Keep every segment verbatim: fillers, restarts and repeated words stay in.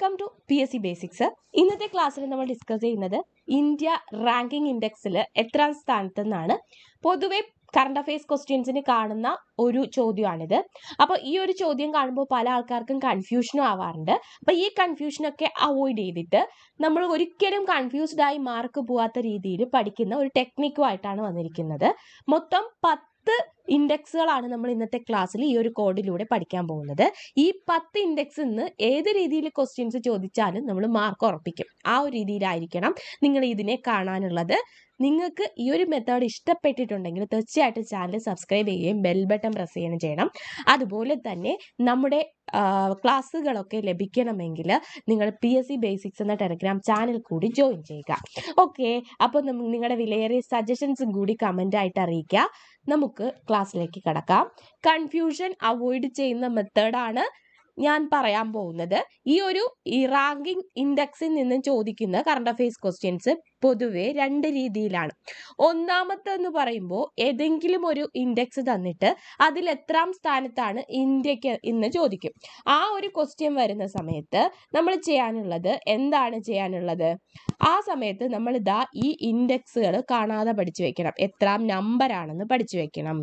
Welcome to P S C Basics. In this class, we will discuss the India Ranking Index. This is the current affairs questions. This is the confusion. This confusion is avoided. We will be confused by mark. The technique is Index ആണ് നമ്മൾ ഇന്നത്തെ ക്ലാസ്സിൽ ഈ ഒരു കോഡിലൂടെ പഠിക്കാൻ പോകുന്നത്. ഈ പത്ത് ഇൻഡെക്സിൽ നിന്ന് ഏത് രീതിയിൽ ക്വസ്റ്റ്യൻസ് ചോദിച്ചാലും നമ്മൾ മാർക്ക് ഉറപ്പിക്കും. ആ ഒരു രീതിയിലായിരിക്കണം നിങ്ങൾ ഇതിനെ കാണാനുള്ളത്. നിങ്ങൾക്ക് ഈ ഒരു മെത്തേഡ് ഇഷ്ടപ്പെട്ടിട്ടുണ്ടെങ്കിൽ തീർച്ചയായിട്ടും ചാനൽ സബ്സ്ക്രൈബ് ചെയ്യുകയും ബെൽ ബട്ടൺ പ്രസ് ചെയ്യുകയും ചെയ്യണം. അതുപോലെ തന്നെ നമ്മുടെ ക്ലാസ്സുകളൊക്കെ ലഭിക്കണമെങ്കിൽ നിങ്ങൾ P S C Basics എന്ന ടെലഗ്രാം ചാനൽ കൂടി ജോയിൻ ചെയ്യുക. ഓക്കേ, അപ്പോൾ നിങ്ങളുടെ വിലയേറിയ സജഷൻസ് കൂടി കമന്റ് ആയിട്ട് അറിയിക്കുക. നമുക്ക് ക്ലാസ്സിലേക്ക് കടക്കാം. കൺഫ്യൂഷൻ അവോയ്ഡ് ചെയ്യുന്ന മെത്തേഡ് ആണ് ഞാൻ പറയാൻ പോകുന്നത്. ഈ ഒരു റാങ്കിംഗ് ഇൻഡെക്സിൽ നിന്ന് ചോദിക്കുന്ന കറണ്ട് അഫയേഴ്സ് ക്വസ്റ്റ്യൻസ് പൊതുവെ രണ്ട് രീതിയിലാണ്. ഒന്നാമത്തെ എന്ന് പറയുമ്പോൾ ഏതെങ്കിലും ഒരു ഇൻഡെക്സ് തന്നിട്ട് അതിൽ എത്രാം സ്ഥാനത്താണ് ഇന്ത്യക്ക് എന്ന് ചോദിക്കും. ആ ഒരു ക്വസ്റ്റ്യൻ വരുന്ന സമയത്ത് നമ്മൾ ചെയ്യാനുള്ളത് എന്താണ് ചെയ്യാനുള്ളത്? ആ സമയത്ത് നമ്മൾ ദാ ഈ ഇൻഡെക്സുകൾ കാണാതെ പഠിച്ചു വെക്കണം, എത്രാം നമ്പർ ആണെന്ന് പഠിച്ചു വെക്കണം.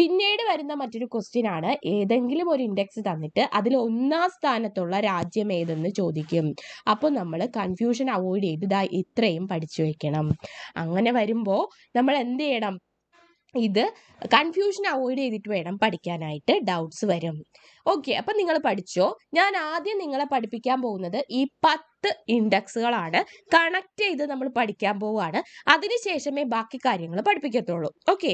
പിന്നീട് വരുന്ന മറ്റൊരു ക്വസ്റ്റ്യൻ ആണ് ഏതെങ്കിലും ഒരു ഇൻഡെക്സ് തന്നിട്ട് അതിൽ ഒന്നാം സ്ഥാനത്തുള്ള രാജ്യം ഏതെന്ന് ചോദിക്കും. അപ്പോൾ നമ്മൾ കൺഫ്യൂഷൻ അവോയ്ഡ് ചെയ്ത് ദാ ഇത്രയും പഠിച്ചു വെക്കണം. അങ്ങനെ വരുമ്പോൾ നമ്മൾ എന്ത് ചെയ്യണം? ഇത് കൺഫ്യൂഷൻ അവോയ്ഡ് ചെയ്തിട്ട് വേണം പഠിക്കാനായിട്ട്. ഡൗട്ട്സ് വരും. ഓക്കെ, അപ്പം നിങ്ങൾ പഠിച്ചോ. ഞാൻ ആദ്യം നിങ്ങളെ പഠിപ്പിക്കാൻ പോകുന്നത് ഈ പത്ത് ഇൻഡെക്സുകളാണ്. കണക്ട് ചെയ്ത് നമ്മൾ പഠിക്കാൻ പോവുകയാണ്. അതിനുശേഷമേ ബാക്കി കാര്യങ്ങൾ പഠിപ്പിക്കത്തുള്ളൂ. ഓക്കെ,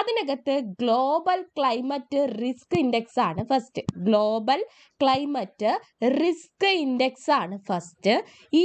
അതിനകത്ത് ഗ്ലോബൽ ക്ലൈമറ്റ് റിസ്ക് ഇൻഡെക്സ് ആണ് first. Global climate risk index ആണ് ഫസ്റ്റ്. ഈ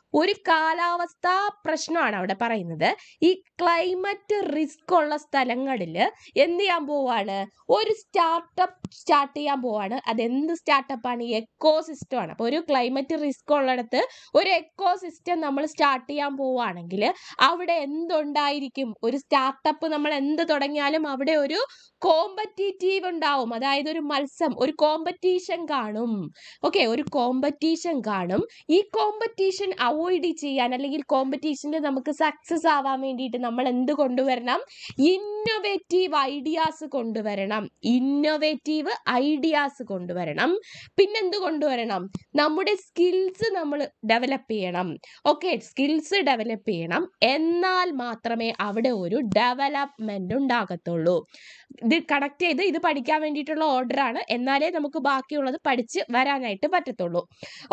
ഒരു കാലാവസ്ഥാ പ്രശ്നമാണ് അവിടെ പറയുന്നത്. ഈ ക്ലൈമറ്റ് റിസ്ക് ഉള്ള സ്ഥലങ്ങളിൽ എന്ത് ചെയ്യാൻ പോവുകയാണ്? ഒരു സ്റ്റാർട്ടപ്പ് സ്റ്റാർട്ട് ചെയ്യാൻ പോവുകയാണ്. അതെന്ത് സ്റ്റാർട്ടപ്പാണ്? എക്കോ സിസ്റ്റമാണ്. അപ്പോൾ ഒരു ക്ലൈമറ്റ് റിസ്ക് ഉള്ളിടത്ത് ഒരു എക്കോ സിസ്റ്റം നമ്മൾ സ്റ്റാർട്ട് ചെയ്യാൻ പോവുകയാണെങ്കിൽ അവിടെ എന്തുണ്ടായിരിക്കും? ഒരു സ്റ്റാർട്ടപ്പ് നമ്മൾ എന്ത് തുടങ്ങിയാലും അവിടെ ഒരു കോമ്പറ്റീറ്റീവ് ഉണ്ടാവും. അതായത് ഒരു മത്സരം, ഒരു കോമ്പറ്റീഷൻ കാണും. ഓക്കെ, ഒരു കോമ്പറ്റീഷൻ കാണും. ഈ കോമ്പറ്റീഷൻ അവോയ്ഡ് ചെയ്യാൻ അല്ലെങ്കിൽ കോമ്പറ്റീഷനിൽ നമുക്ക് സക്സസ് ആവാൻ വേണ്ടിയിട്ട് നമ്മൾ എന്ത് കൊണ്ടുവരണം? ഇന്നോവേറ്റീവ് ഐഡിയാസ് കൊണ്ടുവരണം. ഇന്നോവേറ്റീവ് ഐഡിയാസ് കൊണ്ടുവരണം. പിന്നെന്ത് കൊണ്ടുവരണം? നമ്മുടെ സ്കിൽസ് നമ്മൾ ഡെവലപ്പ് ചെയ്യണം. ഓക്കെ, സ്കിൽസ് ഡെവലപ്പ് ചെയ്യണം. എന്നാൽ മാത്രമേ അവിടെ ഒരു ഡെവലപ്മെന്റ് ഉണ്ടാകത്തുള്ളൂ. ഇത് കണക്ട് ചെയ്ത് ഇത് പഠിക്കാൻ വേണ്ടിയിട്ടുള്ള ഓർഡറാണ്. എന്നാലേ നമുക്ക് ബാക്കിയുള്ളത് പഠിച്ച് വരാനായിട്ട് പറ്റത്തുള്ളൂ.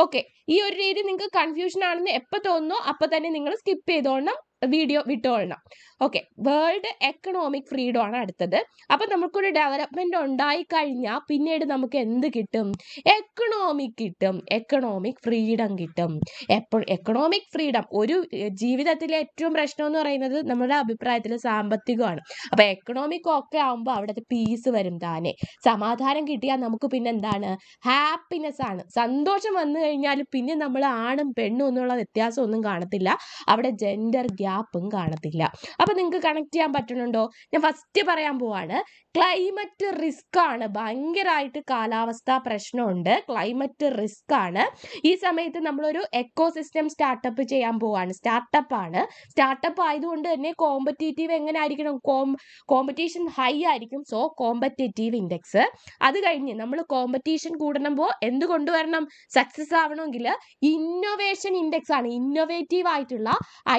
ഓക്കെ, ഈ ഒരു രീതി നിങ്ങൾക്ക് കൺഫ്യൂഷൻ ആണെന്ന് എപ്പോൾ തോന്നുന്നു അപ്പം തന്നെ നിങ്ങൾ സ്കിപ്പ് ചെയ്തോളണം, വീഡിയോ വിട്ടോളണം. ഓക്കെ, വേൾഡ് എക്കണോമിക് ഫ്രീഡം ആണ് അടുത്തത്. അപ്പം നമുക്കൊരു ഡെവലപ്മെന്റ് ഉണ്ടായിക്കഴിഞ്ഞാൽ പിന്നീട് നമുക്ക് എന്ത് കിട്ടും? എക്കണോമിക് കിട്ടും, എക്കണോമിക് ഫ്രീഡം കിട്ടും. എപ്പോൾ എക്കണോമിക് ഫ്രീഡം ഒരു ജീവിതത്തിലെ ഏറ്റവും പ്രശ്നം എന്ന് പറയുന്നത് നമ്മുടെ അഭിപ്രായത്തിൽ സാമ്പത്തികമാണ്. അപ്പം എക്കണോമിക് ഒക്കെ ആകുമ്പോൾ അവിടുത്തെ പീസ് വരും താനെ. സമാധാനം കിട്ടിയാൽ നമുക്ക് പിന്നെന്താണ്? ഹാപ്പിനെസ് ആണ്, സന്തോഷം വന്നു കഴിഞ്ഞാൽ പിന്നെ നമ്മൾ ആണും പെണ്ണും എന്നുള്ള വ്യത്യാസം ഒന്നും കാണത്തില്ല. അവിടെ ജെൻഡർ ഗ്യാപ്പും കാണത്തില്ല. അപ്പൊ നിങ്ങൾക്ക് കണക്ട് ചെയ്യാൻ പറ്റുന്നുണ്ടോ? ഞാൻ ഫസ്റ്റ് പറയാൻ പോവാണ്. ക്ലൈമറ്റ് റിസ്ക് ആണ്. ഭയങ്കരമായിട്ട് കാലാവസ്ഥാ പ്രശ്നമുണ്ട്, ക്ലൈമറ്റ് റിസ്ക് ആണ്. ഈ സമയത്ത് നമ്മളൊരു എക്കോസിസ്റ്റം സ്റ്റാർട്ടപ്പ് ചെയ്യാൻ പോവാണ്. സ്റ്റാർട്ടപ്പ് ആണ്. സ്റ്റാർട്ടപ്പ് ആയതുകൊണ്ട് തന്നെ കോമ്പറ്റേറ്റീവ് എങ്ങനെ ആയിരിക്കണം? കോം കോമ്പറ്റീഷൻ ഹൈ ആയിരിക്കും. So competitive index. അത് കഴിഞ്ഞ് നമ്മൾ കോമ്പറ്റീഷൻ കൂടുമ്പോൾ എന്ത് കൊണ്ടുവരണം? സക്സസ് ആവണമെങ്കിൽ ഇന്നോവേഷൻ ഇൻഡെക്സ് ആണ്. ഇന്നോവേറ്റീവ് ആയിട്ടുള്ള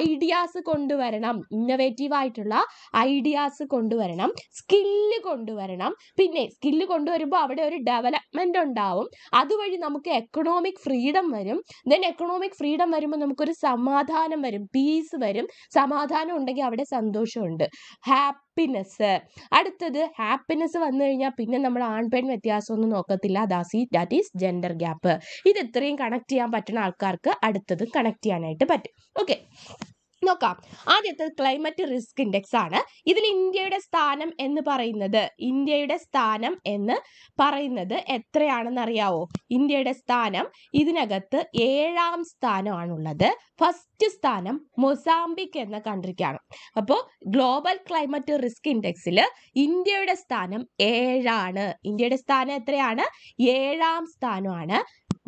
ഐഡിയാസ് കൊണ്ടുവരണം, ഇന്നോവേറ്റീവ് ആയിട്ടുള്ള ഐഡിയാസ് കൊണ്ടുവരണം, സ്കില്ല് കൊണ്ടുവരണം. പിന്നെ സ്കില്ല് കൊണ്ടുവരുമ്പോൾ അവിടെ ഒരു ഡെവലപ്മെന്റ് ഉണ്ടാവും. അതുവഴി നമുക്ക് എക്കണോമിക് ഫ്രീഡം വരും. ദെൻ എക്കണോമിക് ഫ്രീഡം വരുമ്പോൾ നമുക്കൊരു സമാധാനം വരും, പീസ് വരും. സമാധാനം ഉണ്ടെങ്കിൽ അവിടെ സന്തോഷമുണ്ട്, ഹാപ്പി ഹാപ്പിനെസ്. അടുത്തത് ഹാപ്പിനെസ് വന്നു കഴിഞ്ഞാൽ പിന്നെ നമ്മൾ ആൺപെൺ വ്യത്യാസമൊന്നും നോക്കത്തില്ല. ദാസി ദാറ്റ് ഈസ് ജെൻഡർ ഗ്യാപ്പ്. ഇത് ഇത്രയും കണക്ട് ചെയ്യാൻ പറ്റുന്ന ആൾക്കാർക്ക് അടുത്തത് കണക്ട് ചെയ്യാനായിട്ട് പറ്റും. ഓക്കെ, നോക്കാം. ആദ്യത്തത് ക്ലൈമറ്റ് റിസ്ക് ഇൻഡെക്സ് ആണ്. ഇതിൽ ഇന്ത്യയുടെ സ്ഥാനം എന്ന് പറയുന്നത് ഇന്ത്യയുടെ സ്ഥാനം എന്ന് പറയുന്നത് എത്രയാണെന്നറിയാവോ? ഇന്ത്യയുടെ സ്ഥാനം ഇതിനകത്ത് ഏഴാം സ്ഥാനമാണുള്ളത്. ഫസ്റ്റ് സ്ഥാനം മൊസാംബിക് എന്ന കൺട്രിക്കാണ്. അപ്പോൾ ഗ്ലോബൽ ക്ലൈമറ്റ് റിസ്ക് ഇൻഡെക്സിൽ ഇന്ത്യയുടെ സ്ഥാനം ഏഴാണ്. ഇന്ത്യയുടെ സ്ഥാനം എത്രയാണ്? ഏഴാം സ്ഥാനമാണ്.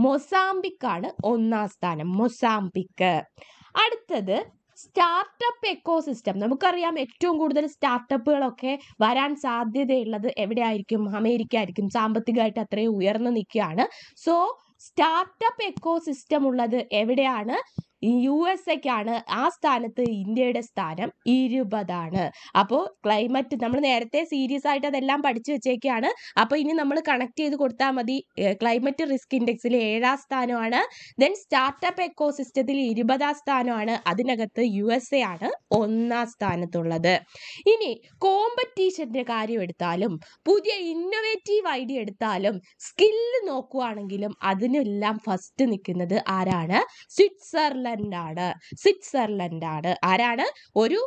മൊസാംബിക്കാണ് ഒന്നാം സ്ഥാനം, മൊസാംബിക്ക്. അടുത്തത് സ്റ്റാർട്ടപ്പ് എക്കോസിസ്റ്റം. നമുക്കറിയാം ഏറ്റവും കൂടുതൽ സ്റ്റാർട്ടപ്പുകളൊക്കെ വരാൻ സാധ്യതയുള്ളത് എവിടെയായിരിക്കും? അമേരിക്ക ആയിരിക്കും. സാമ്പത്തികമായിട്ട് അത്രയും ഉയർന്നു നിൽക്കുകയാണ്. സോ സ്റ്റാർട്ടപ്പ് എക്കോസിസ്റ്റം ഉള്ളത് എവിടെയാണ്? യു എസ് എക്കാണ്. ആ സ്ഥാനത്ത് ഇന്ത്യയുടെ സ്ഥാനം ഇരുപതാണ്. അപ്പോൾ ക്ലൈമറ്റ് നമ്മൾ നേരത്തെ സീരിയസ് ആയിട്ട് അതെല്ലാം പഠിച്ചു വെച്ചേക്കാണ്. അപ്പോൾ ഇനി നമ്മൾ കണക്ട് ചെയ്ത് കൊടുത്താൽ മതി. ക്ലൈമറ്റ് റിസ്ക് ഇൻഡെക്സിൽ ഏഴാം സ്ഥാനമാണ്, ദെൻ സ്റ്റാർട്ടപ്പ് എക്കോസിസ്റ്റത്തിൽ ഇരുപതാം സ്ഥാനമാണ്, അതിനകത്ത് യു എസ് എ ആണ് ഒന്നാം സ്ഥാനത്തുള്ളത്. ഇനി കോമ്പറ്റീഷൻ്റെ കാര്യം എടുത്താലും പുതിയ ഇന്നൊവേറ്റീവ് ഐഡിയ എടുത്താലും സ്കില്ല് നോക്കുകയാണെങ്കിലും അതിനെല്ലാം ഫസ്റ്റ് നിൽക്കുന്നത് ആരാണ്? സ്വിറ്റ്സർലൻഡ് ആണ് സ്വിറ്റ്സർലൻഡ് ആണ് ആരാണ്? ഒരു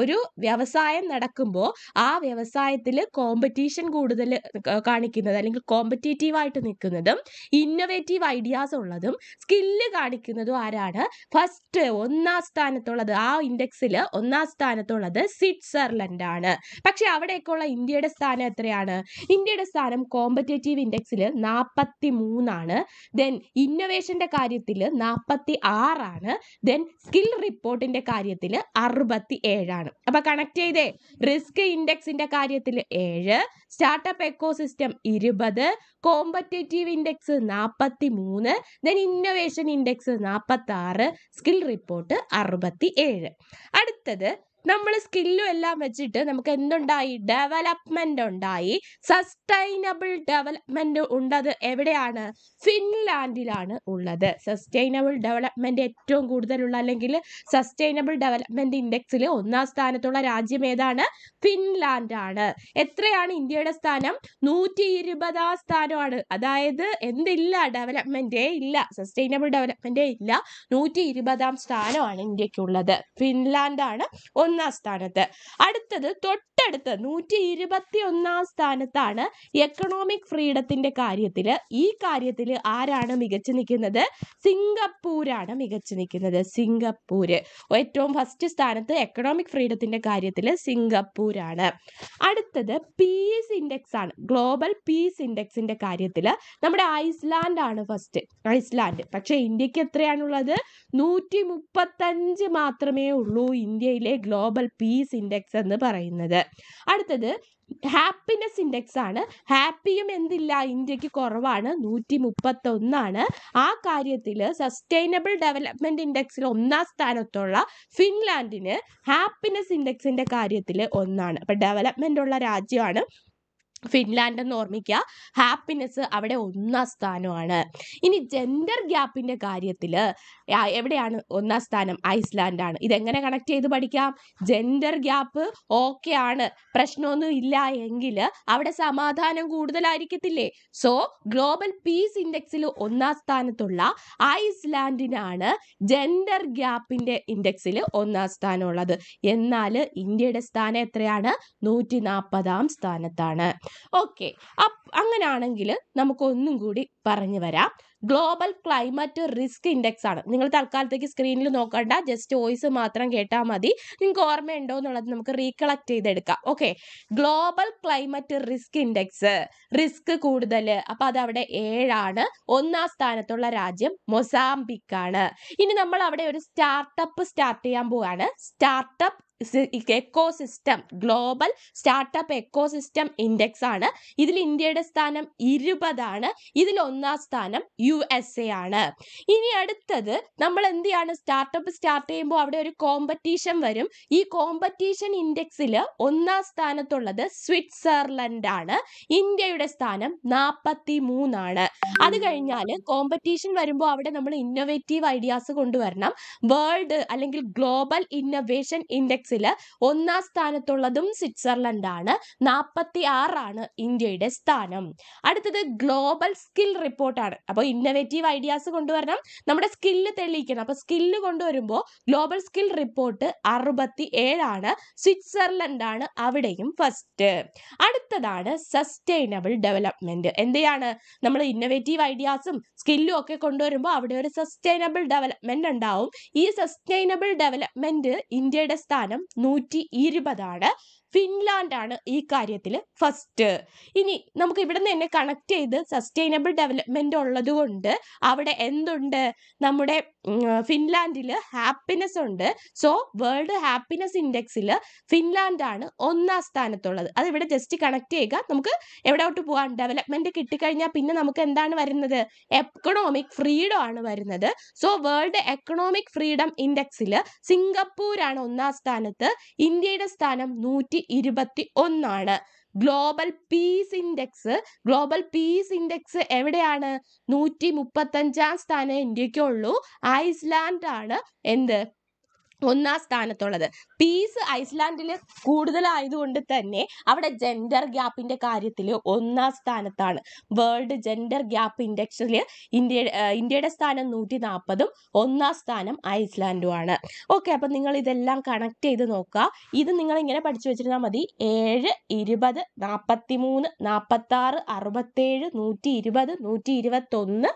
ഒരു വ്യവസായം നടക്കുമ്പോൾ ആ വ്യവസായത്തിൽ കോമ്പറ്റീഷൻ കൂടുതൽ കാണിക്കുന്നത് അല്ലെങ്കിൽ കോമ്പറ്റേറ്റീവായിട്ട് നിൽക്കുന്നതും ഇന്നോവേറ്റീവ് ഐഡിയാസ് ഉള്ളതും സ്കില്ല് കാണിക്കുന്നതും ആരാണ്? ഫസ്റ്റ് ഒന്നാം സ്ഥാനത്തുള്ളത്, ആ ഇൻഡെക്സിൽ ഒന്നാം സ്ഥാനത്തുള്ളത് സ്വിറ്റ്സർലൻഡ് ആണ്. പക്ഷെ അവിടെയൊക്കെയുള്ള ഇന്ത്യയുടെ സ്ഥാനം എത്രയാണ്? ഇന്ത്യയുടെ സ്ഥാനം കോമ്പറ്റേറ്റീവ് ഇൻഡെക്സിൽ നാൽപ്പത്തി മൂന്നാണ്, ദെൻ ഇന്നോവേഷൻ്റെ കാര്യത്തിൽ നാൽപ്പത്തി ആറാണ്, ദെൻ സ്കിൽ റിപ്പോർട്ടിന്റെ കാര്യത്തിൽ അറുപത്തി ഏഴാണ്. അപ്പൊ കണക്ട് ചെയ്തേ, റിസ്ക് ഇൻഡെക്സിന്റെ കാര്യത്തിൽ ഏഴ്, സ്റ്റാർട്ടപ്പ് എക്കോസിസ്റ്റം ഇരുപത്, കോമ്പറ്റേറ്റീവ് ഇൻഡെക്സ് നാൽപ്പത്തി മൂന്ന്, ദെൻ ഇന്നോവേഷൻ ഇൻഡെക്സ് നാൽപ്പത്തി ആറ്, സ്കിൽ റിപ്പോർട്ട് അറുപത്തി ഏഴ്. അടുത്തത് നമ്മൾ സ്കില്ലും എല്ലാം വെച്ചിട്ട് നമുക്ക് എന്തുണ്ടായി? ഡെവലപ്മെന്റ് ഉണ്ടായി. സസ്റ്റൈനബിൾ ഡെവലപ്മെന്റ് ഉള്ളത് എവിടെയാണ്? ഫിൻലാൻഡിലാണ് ഉള്ളത്. സസ്റ്റൈനബിൾ ഡെവലപ്മെന്റ് ഏറ്റവും കൂടുതലുള്ള അല്ലെങ്കിൽ സസ്റ്റൈനബിൾ ഡെവലപ്മെന്റ് ഇൻഡെക്സിൽ ഒന്നാം സ്ഥാനത്തുള്ള രാജ്യം ഏതാണ്? ഫിൻലാൻഡാണ്. എത്രയാണ് ഇന്ത്യയുടെ സ്ഥാനം? നൂറ്റി ഇരുപതാം സ്ഥാനമാണ്. അതായത് എന്തില്ല, ഡെവലപ്മെന്റേ ഇല്ല, സസ്റ്റൈനബിൾ ഡെവലപ്മെന്റേ ഇല്ല. നൂറ്റി ഇരുപതാം സ്ഥാനമാണ് ഇന്ത്യക്കുള്ളത്. ഫിൻലാൻഡാണ് ഒന്നാം സ്ഥാനത്ത്. അടുത്തത് തൊട്ടടുത്ത് നൂറ്റി ഇരുപത്തി ഒന്നാം സ്ഥാനത്താണ് എക്കണോമിക് ഫ്രീഡത്തിന്റെ കാര്യത്തിൽ. ഈ കാര്യത്തിൽ ആരാണ് മികച്ചു നിൽക്കുന്നത്? സിംഗപ്പൂരാണ് മികച്ചു നിൽക്കുന്നത്. സിംഗപ്പൂര് ഏറ്റവും ഫസ്റ്റ് സ്ഥാനത്ത് എക്കണോമിക് ഫ്രീഡത്തിന്റെ കാര്യത്തിൽ സിംഗപ്പൂരാണ്. അടുത്തത് പീസ് ഇൻഡെക്സ് ആണ്. ഗ്ലോബൽ പീസ് ഇൻഡെക്സിന്റെ കാര്യത്തിൽ നമ്മുടെ ഐസ്ലാൻഡ് ആണ് ഫസ്റ്റ്, ഐസ്ലാൻഡ്. പക്ഷേ ഇന്ത്യക്ക് എത്രയാണുള്ളത്? നൂറ്റി മുപ്പത്തഞ്ച് മാത്രമേ ഉള്ളൂ ഇന്ത്യയിലെ ഗ്ലോബൽ പീസ് ഇൻഡെക്സ് എന്ന് പറയുന്നത്. അടുത്തത് ഹാപ്പിനെസ് ഇൻഡെക്സ് ആണ്. ഹാപ്പിയും എന്തില്ല, ഇന്ത്യക്ക് കുറവാണ്, നൂറ്റി മുപ്പത്തൊന്നാണ്. ആ കാര്യത്തിൽ സസ്റ്റൈനബിൾ ഡെവലപ്മെന്റ് ഇൻഡെക്സിൽ ഒന്നാം സ്ഥാനത്തുള്ള ഫിൻലാൻഡിന് ഹാപ്പിനെസ് ഇൻഡെക്സിന്റെ കാര്യത്തിൽ ഒന്നാണ്. അപ്പം ഡെവലപ്മെന്റ് ഉള്ള രാജ്യമാണ് ഫിൻലാൻഡ് എന്ന് ഓർമ്മിക്കുക. ഹാപ്പിനെസ് അവിടെ ഒന്നാം സ്ഥാനമാണ്. ഇനി ജെൻഡർ ഗ്യാപ്പിൻ്റെ കാര്യത്തിൽ എവിടെയാണ് ഒന്നാം സ്ഥാനം? ഐസ്ലാൻഡാണ്. ഇതെങ്ങനെ കണക്ട് ചെയ്ത് പഠിക്കാം? ജെൻഡർ ഗ്യാപ്പ് ഓക്കെ ആണ്, പ്രശ്നമൊന്നും ഇല്ല എങ്കിൽ അവിടെ സമാധാനം കൂടുതലായിരിക്കത്തില്ലേ? സോ ഗ്ലോബൽ പീസ് ഇൻഡെക്സിൽ ഒന്നാം സ്ഥാനത്തുള്ള ഐസ്ലാൻഡിനാണ് ജെൻഡർ ഗ്യാപ്പിൻ്റെ ഇൻഡെക്സിൽ ഒന്നാം സ്ഥാനമുള്ളത്. എന്നാൽ ഇന്ത്യയുടെ സ്ഥാനം എത്രയാണ്? നൂറ്റി നാൽപ്പതാം സ്ഥാനത്താണ്. ഓക്കെ, അങ്ങനെയാണെങ്കിൽ നമുക്കൊന്നും കൂടി പറഞ്ഞു വരാം. ഗ്ലോബൽ ക്ലൈമറ്റ് റിസ്ക് ഇൻഡെക്സ് ആണ്. നിങ്ങൾ തൽക്കാലത്തേക്ക് സ്ക്രീനിൽ നോക്കണ്ട, ജസ്റ്റ് വോയിസ് മാത്രം കേട്ടാൽ മതി. നിങ്ങൾക്ക് ഓർമ്മയുണ്ടോ എന്നുള്ളത് നമുക്ക് റീകളക്ട് ചെയ്തെടുക്കാം. Okay, global climate risk index risk കൂടുതൽ, അപ്പം അതവിടെ ഏഴാണ്. ഒന്നാം സ്ഥാനത്തുള്ള രാജ്യം മൊസാംബിക്കാണ്. ഇനി നമ്മൾ അവിടെ ഒരു സ്റ്റാർട്ടപ്പ് സ്റ്റാർട്ട് ചെയ്യാൻ പോവുകയാണ്. Startup ecosystem, global startup ecosystem index ആണ്. ഇതിൽ ഇന്ത്യയുടെ സ്ഥാനം ഇരുപതാണ്. ഇതിൽ ഒന്നാം സ്ഥാനം യു എസ് എ ആണ്. ഇനി അടുത്തത് നമ്മൾ എന്ത് ചെയ്യാണ്? സ്റ്റാർട്ടപ്പ് സ്റ്റാർട്ട് ചെയ്യുമ്പോൾ അവിടെ ഒരു കോമ്പറ്റീഷൻ വരും. ഈ കോമ്പറ്റീഷൻ ഇൻഡെക്സിൽ ഒന്നാം സ്ഥാനത്തുള്ളത് സ്വിറ്റ്സർലൻഡ് ആണ്. ഇന്ത്യയുടെ സ്ഥാനം നാൽപ്പത്തി മൂന്നാണ്. അത് കഴിഞ്ഞാൽ കോമ്പറ്റീഷൻ വരുമ്പോൾ അവിടെ നമ്മൾ ഇന്നോവേറ്റീവ് ഐഡിയാസ് കൊണ്ടുവരണം. വേൾഡ് അല്ലെങ്കിൽ ഗ്ലോബൽ ഇന്നോവേഷൻ ഇൻഡെക്സ് ഇൻഡെക്സിലെ ഒന്നാം സ്ഥാനത്തുള്ളതും സ്വിറ്റ്സർലൻഡാണ്. നാൽപ്പത്തി ആറാണ് ഇന്ത്യയുടെ സ്ഥാനം. അടുത്തത് ഗ്ലോബൽ സ്കിൽ റിപ്പോർട്ടാണ്. അപ്പോൾ ഇന്നോവേറ്റീവ് ഐഡിയാസ് കൊണ്ടുവരണം, നമ്മുടെ സ്കില്ല് തെളിയിക്കണം. അപ്പോൾ സ്കില്ല് കൊണ്ടുവരുമ്പോൾ ഗ്ലോബൽ സ്കിൽ റിപ്പോർട്ട് അറുപത്തി ഏഴാണ്, സ്വിറ്റ്സർലൻഡാണ് അവിടെയും ഫസ്റ്റ്. അടുത്തതാണ് സസ്റ്റൈനബിൾ ഡെവലപ്മെന്റ്. എന്തെയാണ് നമ്മൾ ഇന്നോവേറ്റീവ് ഐഡിയാസും സ്കില്ലും ഒക്കെ കൊണ്ടുവരുമ്പോൾ അവിടെ ഒരു സസ്റ്റൈനബിൾ ഡെവലപ്മെന്റ് ഉണ്ടാവും. ഈ സസ്റ്റൈനബിൾ ഡെവലപ്മെന്റ് ഇന്ത്യയുടെ സ്ഥാനം നൂറ്റി ഇരുപതാണ്. ഫിൻലാൻഡാണ് ഈ കാര്യത്തിൽ ഫസ്റ്റ്. ഇനി നമുക്ക് ഇവിടെ നിന്ന് തന്നെ കണക്ട് ചെയ്ത് സസ്റ്റൈനബിൾ ഡെവലപ്മെന്റ് ഉള്ളത് കൊണ്ട് അവിടെ എന്തുണ്ട്, നമ്മുടെ ഫിൻലാൻഡിൽ ഹാപ്പിനെസ് ഉണ്ട്. സോ വേൾഡ് ഹാപ്പിനെസ് ഇൻഡെക്സിൽ ഫിൻലാൻഡാണ് ഒന്നാം സ്ഥാനത്തുള്ളത്. അത് ഇവിടെ ജസ്റ്റ് കണക്ട് ചെയ്യുക. നമുക്ക് എവിടെയോട്ട് പോകാൻ ഡെവലപ്മെന്റ് കിട്ടിക്കഴിഞ്ഞാൽ പിന്നെ നമുക്ക് എന്താണ് വരുന്നത്, എക്കണോമിക് ഫ്രീഡം ആണ് വരുന്നത്. സോ വേൾഡ് എക്കണോമിക് ഫ്രീഡം ഇൻഡെക്സിൽ സിംഗപ്പൂരാണ് ഒന്നാം സ്ഥാനത്ത്, ഇന്ത്യയുടെ സ്ഥാനം നൂറ്റി ഇരുപത്തി ഒന്നാണ്. Global peace index, global peace index എവിടെയാണ്, നൂറ്റി മുപ്പത്തഞ്ചാം സ്ഥാനം ഇന്ത്യക്കുള്ളൂ. ഐസ്ലാൻഡ് ആണ് എന്ത് ഒന്നാം സ്ഥാനത്തുള്ളത്. പീസ് ഐസ്ലാൻഡിൽ കൂടുതലായതുകൊണ്ട് തന്നെ അവിടെ ജെൻഡർ ഗ്യാപ്പിൻ്റെ കാര്യത്തിൽ ഒന്നാം സ്ഥാനത്താണ്. വേൾഡ് ജെൻഡർ ഗ്യാപ്പ് ഇൻഡെക്സിൽ ഇന്ത്യ ഇന്ത്യയുടെ സ്ഥാനം നൂറ്റി നാൽപ്പതും ഒന്നാം സ്ഥാനം ഐസ്ലാൻഡുമാണ്. ഓക്കെ, അപ്പം നിങ്ങൾ ഇതെല്ലാം കണക്ട് ചെയ്ത് നോക്കുക. ഇത് നിങ്ങളിങ്ങനെ പഠിച്ചു വെച്ചിരുന്നാൽ മതി. ഏഴ്, ഇരുപത്, നാൽപ്പത്തി മൂന്ന്, നാൽപ്പത്താറ്, അറുപത്തേഴ്, നൂറ്റി ഇരുപത്, നൂറ്റി ഇരുപത്തൊന്ന്,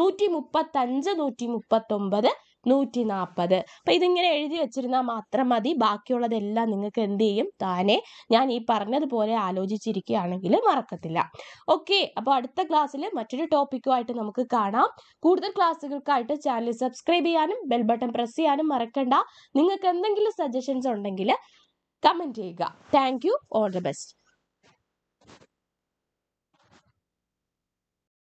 നൂറ്റി മുപ്പത്തഞ്ച്, നൂറ്റി മുപ്പത്തൊമ്പത്, നൂറ്റി നാൽപ്പത്. അപ്പം ഇതിങ്ങനെ എഴുതി വെച്ചിരുന്നാൽ മാത്രം മതി. ബാക്കിയുള്ളതെല്ലാം നിങ്ങൾക്ക് എന്ത് ചെയ്യും, താനെ ഞാൻ ഈ പറഞ്ഞതുപോലെ ആലോചിച്ചിരിക്കുകയാണെങ്കിൽ മറക്കത്തില്ല. ഓക്കെ, അപ്പോൾ അടുത്ത ക്ലാസ്സിൽ മറ്റൊരു ടോപ്പിക്കുമായിട്ട് നമുക്ക് കാണാം. കൂടുതൽ ക്ലാസ്സുകൾക്കായിട്ട് ചാനൽ സബ്സ്ക്രൈബ് ചെയ്യാനും ബെൽ ബട്ടൺ പ്രസ് ചെയ്യാനും മറക്കണ്ട. നിങ്ങൾക്ക് എന്തെങ്കിലും സജഷൻസ് ഉണ്ടെങ്കിൽ കമൻറ്റ് ചെയ്യുക. Thank you, all the best.